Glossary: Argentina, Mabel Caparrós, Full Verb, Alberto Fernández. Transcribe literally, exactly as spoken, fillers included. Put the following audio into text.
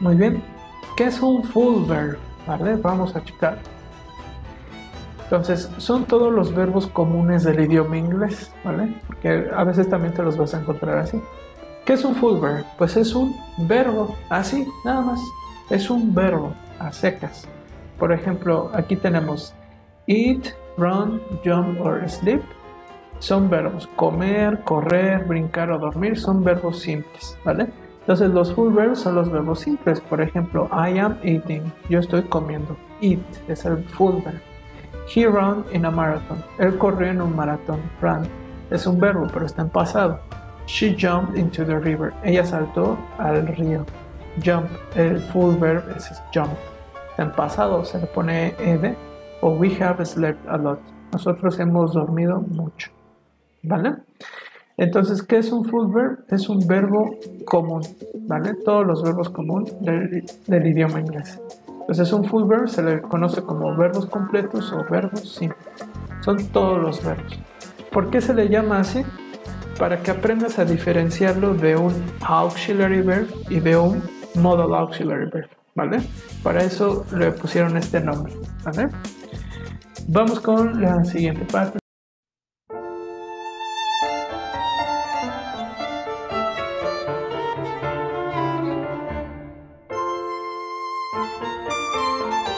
Muy bien, ¿qué es un full verb? ¿Vale? Vamos a checar. Entonces, son todos los verbos comunes del idioma inglés, ¿vale? Porque a veces también te los vas a encontrar así. ¿Qué es un full verb? Pues es un verbo, así, nada más. Es un verbo, a secas. Por ejemplo, aquí tenemos eat, run, jump or sleep. Son verbos, comer, correr, brincar o dormir, son verbos simples, ¿vale? Entonces los full verbs son los verbos simples. Por ejemplo, I am eating, yo estoy comiendo. Eat es el full verb. He ran in a marathon, él corrió en un maratón. Run es un verbo, pero está en pasado. She jumped into the river, ella saltó al río. Jump, el full verb es jump, está en pasado, se le pone ed. O we have slept a lot, nosotros hemos dormido mucho, ¿vale? Entonces, ¿qué es un full verb? Es un verbo común, ¿vale? Todos los verbos común del, del idioma inglés. Entonces, un full verb se le conoce como verbos completos o verbos simples. Son todos los verbos. ¿Por qué se le llama así? Para que aprendas a diferenciarlo de un auxiliary verb y de un modal auxiliary verb, ¿vale? Para eso le pusieron este nombre, ¿vale? Vamos con la siguiente parte. Thank you.